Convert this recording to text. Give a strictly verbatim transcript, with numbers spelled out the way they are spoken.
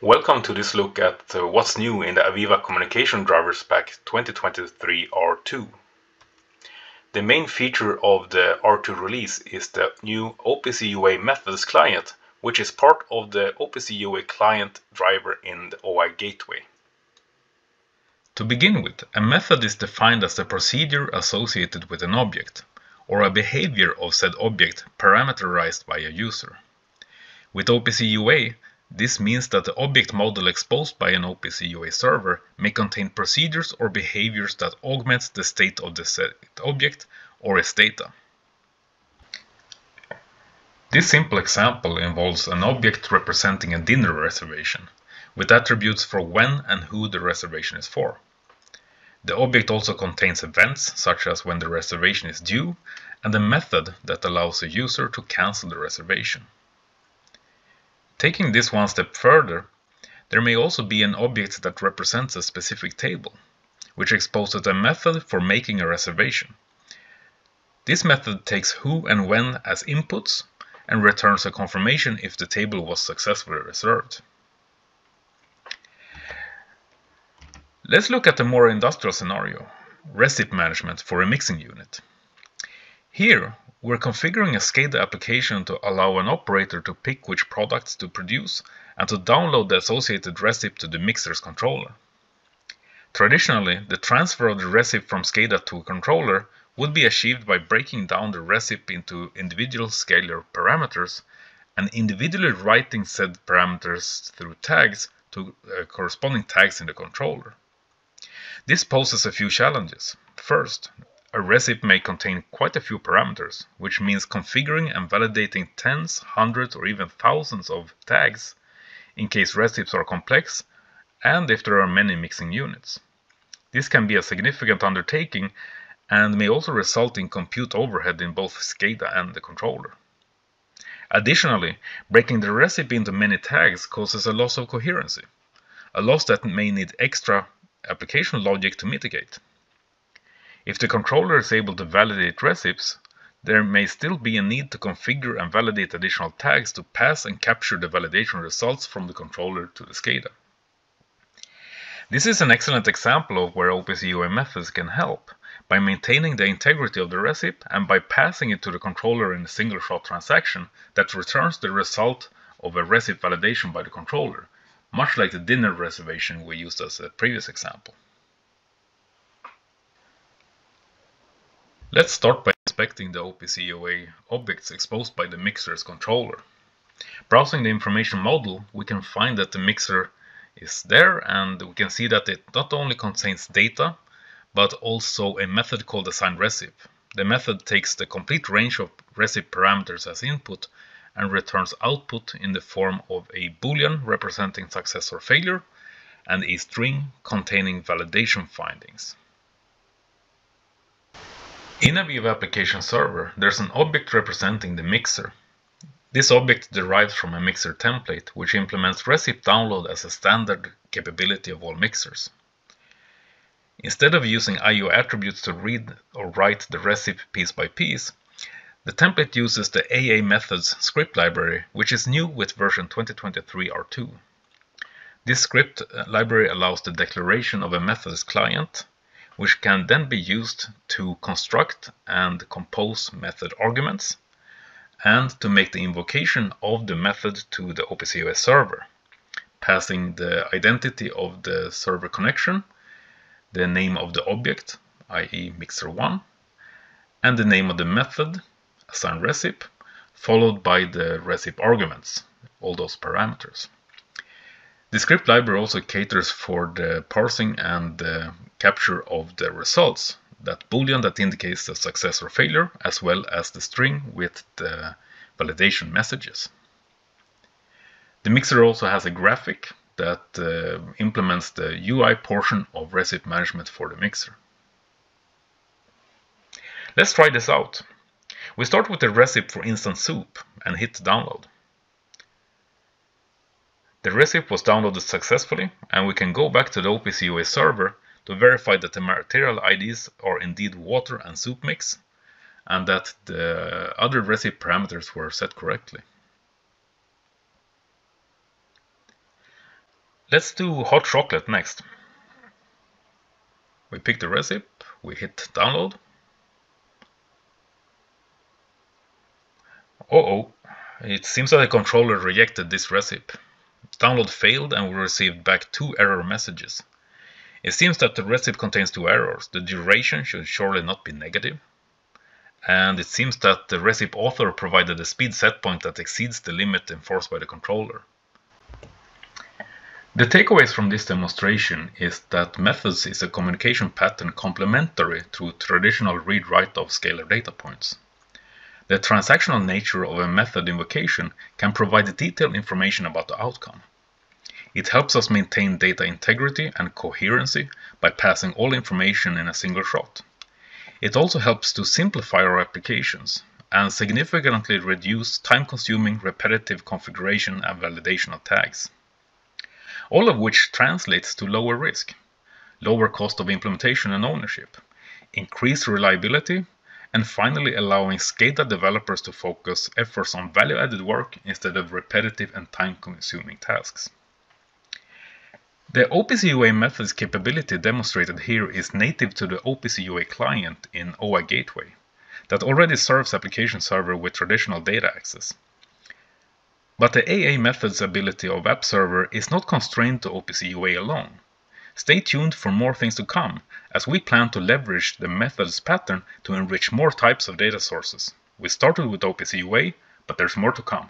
Welcome to this look at uh, what's new in the AVEVA Communication Drivers Pack twenty twenty-three R two. The main feature of the R two release is the new O P C U A methods client, which is part of the O P C U A client driver in the O I Gateway. To begin with, a method is defined as the procedure associated with an object, or a behavior of said object parameterized by a user. With O P C U A, this means that the object model exposed by an O P C U A server may contain procedures or behaviors that augments the state of the set object or its data. This simple example involves an object representing a dinner reservation, with attributes for when and who the reservation is for. The object also contains events, such as when the reservation is due, and a method that allows the user to cancel the reservation. Taking this one step further, there may also be an object that represents a specific table, which exposes a method for making a reservation. This method takes who and when as inputs and returns a confirmation if the table was successfully reserved. Let's look at a more industrial scenario, recipe management for a mixing unit. Here, we're configuring a SCADA application to allow an operator to pick which products to produce and to download the associated recipe to the mixer's controller. Traditionally, the transfer of the recipe from SCADA to a controller would be achieved by breaking down the recipe into individual scalar parameters and individually writing said parameters through tags to uh, corresponding tags in the controller. This poses a few challenges. First, a recipe may contain quite a few parameters, which means configuring and validating tens, hundreds, or even thousands of tags in case recipes are complex and if there are many mixing units. This can be a significant undertaking and may also result in compute overhead in both SCADA and the controller. Additionally, breaking the recipe into many tags causes a loss of coherency, a loss that may need extra application logic to mitigate. If the controller is able to validate recipes, there may still be a need to configure and validate additional tags to pass and capture the validation results from the controller to the SCADA. This is an excellent example of where O P C U A methods can help by maintaining the integrity of the recipe and by passing it to the controller in a single shot transaction that returns the result of a recipe validation by the controller, much like the dinner reservation we used as a previous example. Let's start by inspecting the O P C U A objects exposed by the mixer's controller. Browsing the information model, we can find that the mixer is there, and we can see that it not only contains data, but also a method called assign recipe. The method takes the complete range of recipe parameters as input and returns output in the form of a boolean representing success or failure and a string containing validation findings. In a AVEVA application server, there's an object representing the mixer. This object derives from a mixer template, which implements recipe download as a standard capability of all mixers. Instead of using I O attributes to read or write the recipe piece by piece, the template uses the A A methods script library, which is new with version twenty twenty-three R two. This script library allows the declaration of a methods client, which can then be used to construct and compose method arguments and to make the invocation of the method to the O P C U A server, passing the identity of the server connection, the name of the object, that is mixer one, and the name of the method, assign recipe, followed by the recipe arguments, all those parameters. The script library also caters for the parsing and the capture of the results, that boolean that indicates the success or failure, as well as the string with the validation messages. The mixer also has a graphic that uh, implements the U I portion of recipe management for the mixer. Let's try this out. We start with the recipe for instant soup and hit download. The recipe was downloaded successfully, and we can go back to the O P C U A server to verify that the material I Ds are indeed water and soup mix, and that the other recipe parameters were set correctly. Let's do hot chocolate next. We pick the recipe, we hit download. Uh oh, it seems that the controller rejected this recipe. Download failed and we received back two error messages. It seems that the recipe contains two errors. The duration should surely not be negative. And it seems that the recipe author provided a speed setpoint that exceeds the limit enforced by the controller. The takeaways from this demonstration is that methods is a communication pattern complementary to traditional read-write of scalar data points. The transactional nature of a method invocation can provide detailed information about the outcome. It helps us maintain data integrity and coherency by passing all information in a single shot. It also helps to simplify our applications and significantly reduce time-consuming, repetitive configuration and validation of tags. All of which translates to lower risk, lower cost of implementation and ownership, increased reliability, and finally allowing SCADA developers to focus efforts on value-added work instead of repetitive and time-consuming tasks. The O P C U A methods capability demonstrated here is native to the O P C U A client in O I Gateway that already serves application server with traditional data access. But the A A methods ability of App Server is not constrained to O P C U A alone. Stay tuned for more things to come, as we plan to leverage the methods pattern to enrich more types of data sources. We started with O P C U A, but there's more to come.